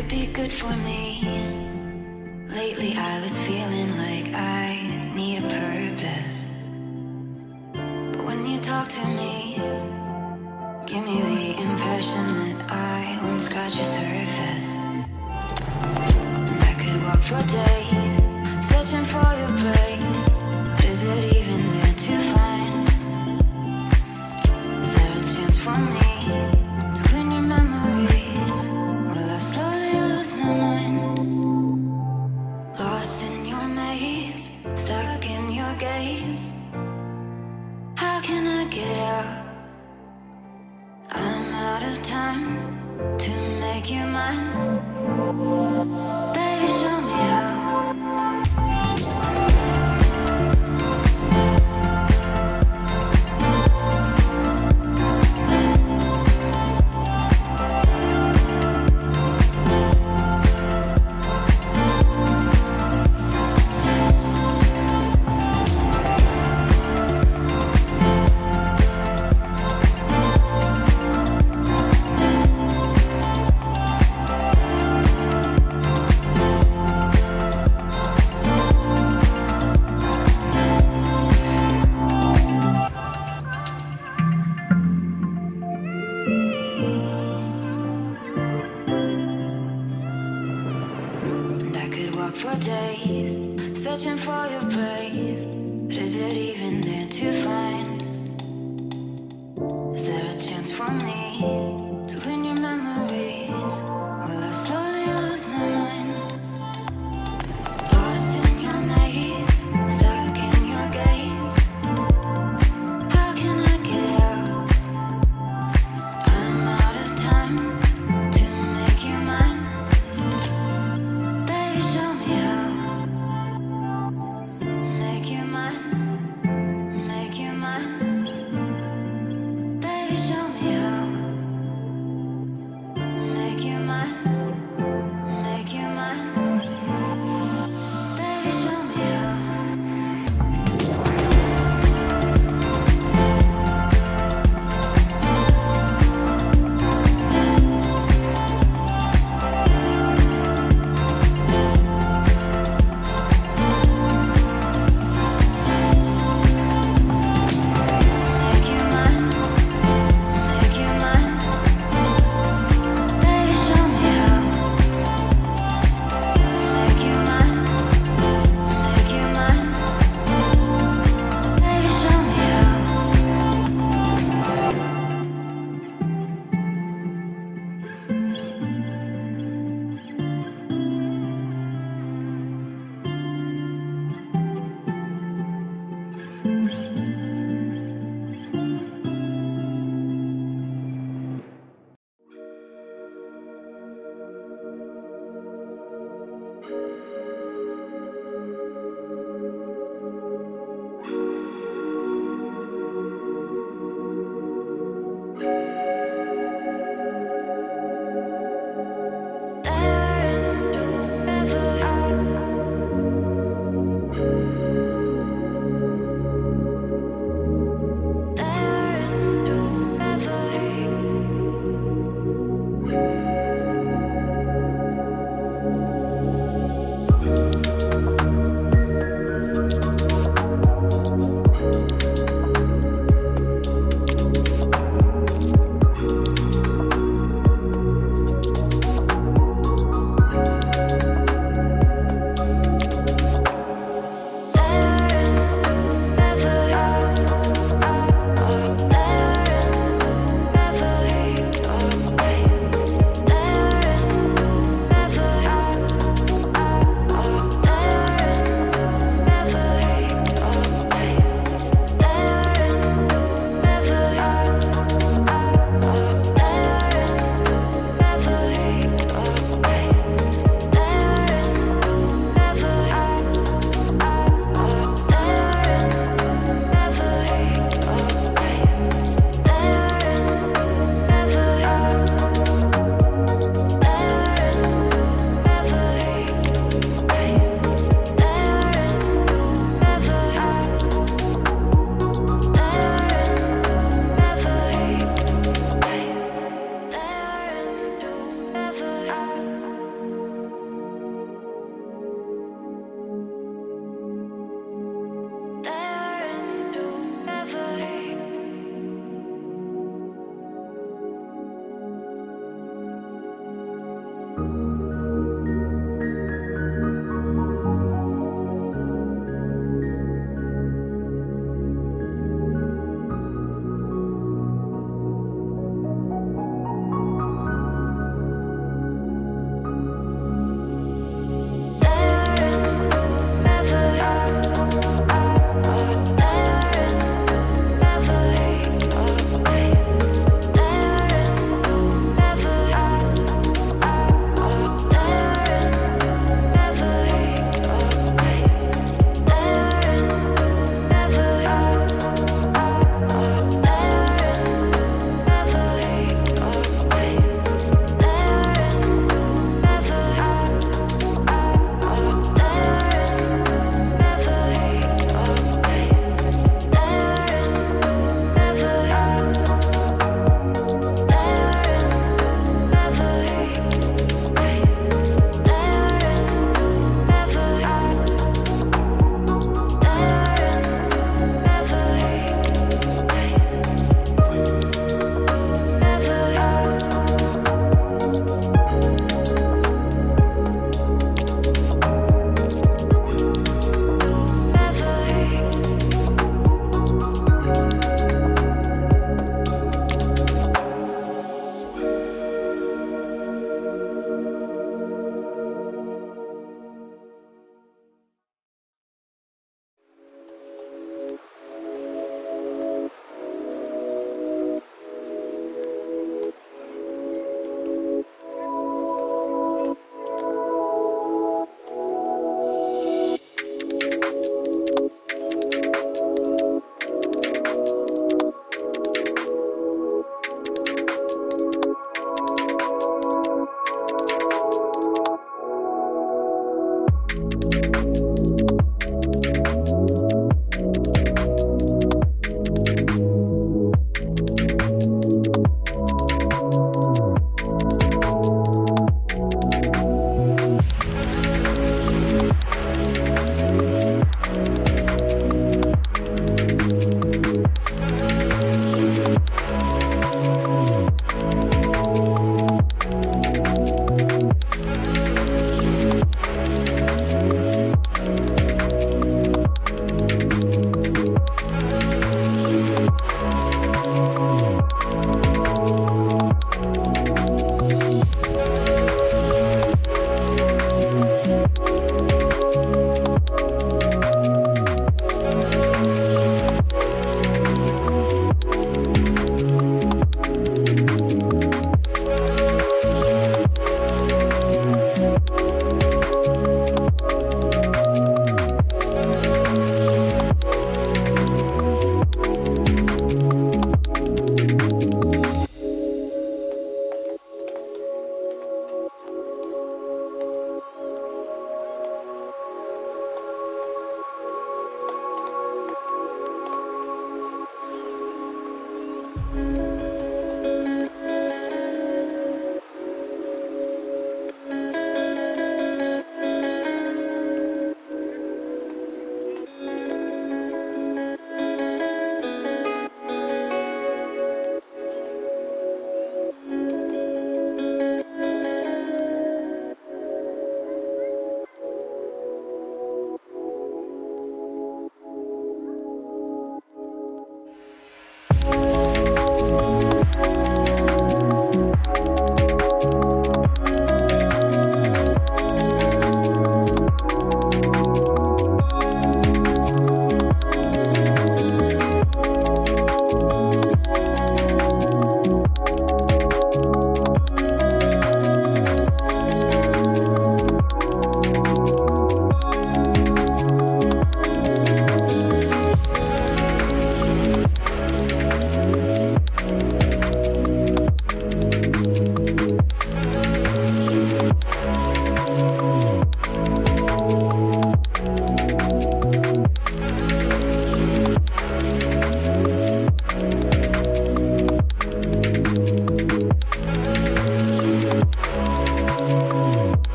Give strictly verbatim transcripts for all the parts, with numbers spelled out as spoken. could be good for me. Lately I was feeling like I need a purpose. But when you talk to me, give me the impression that I won't scratch your surface. And I could walk for days, searching for your praise. Is it even there to find? Is there a chance for me?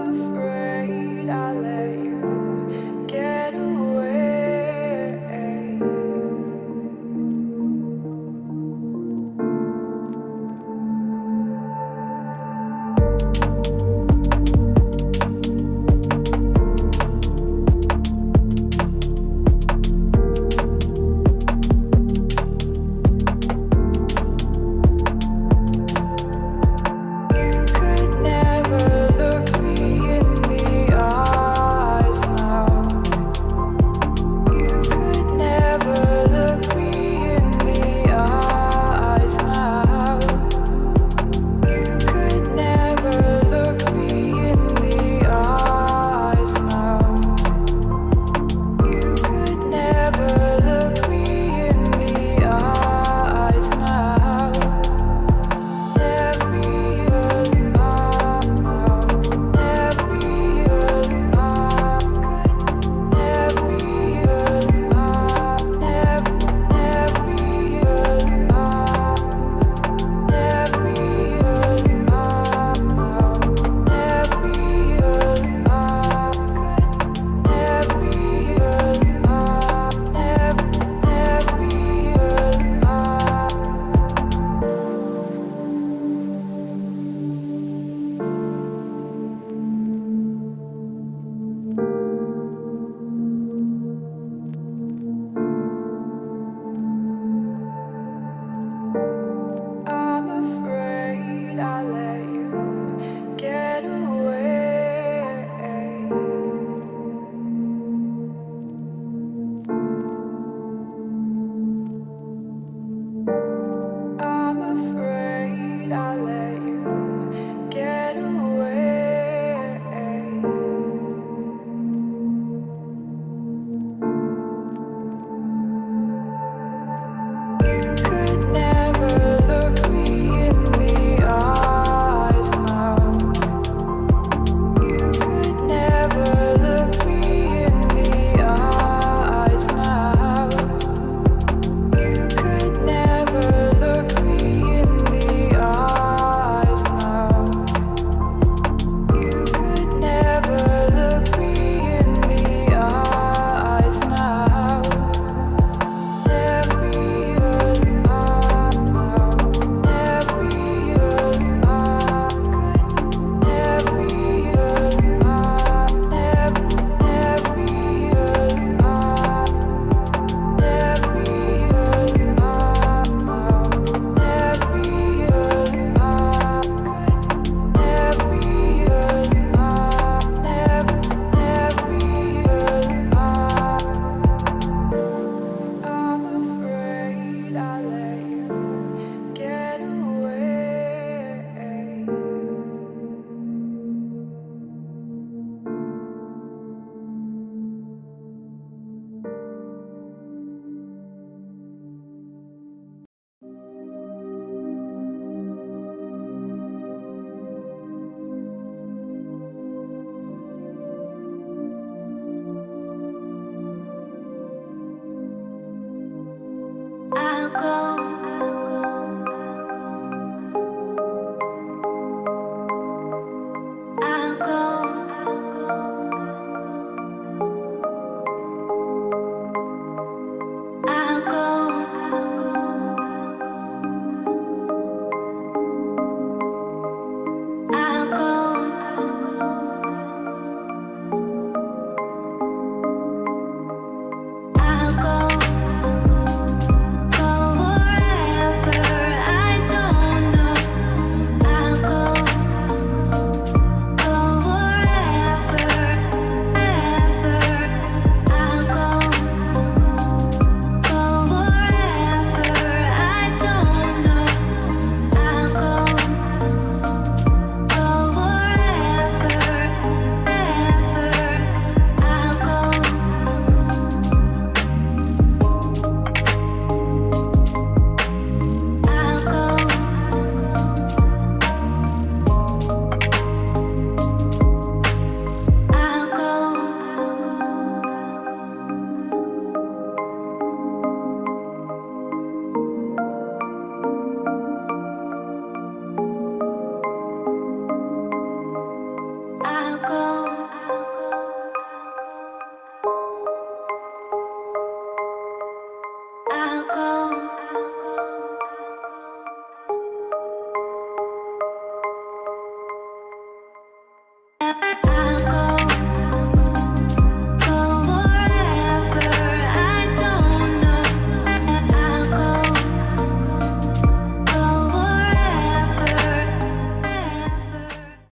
I'm afraid I let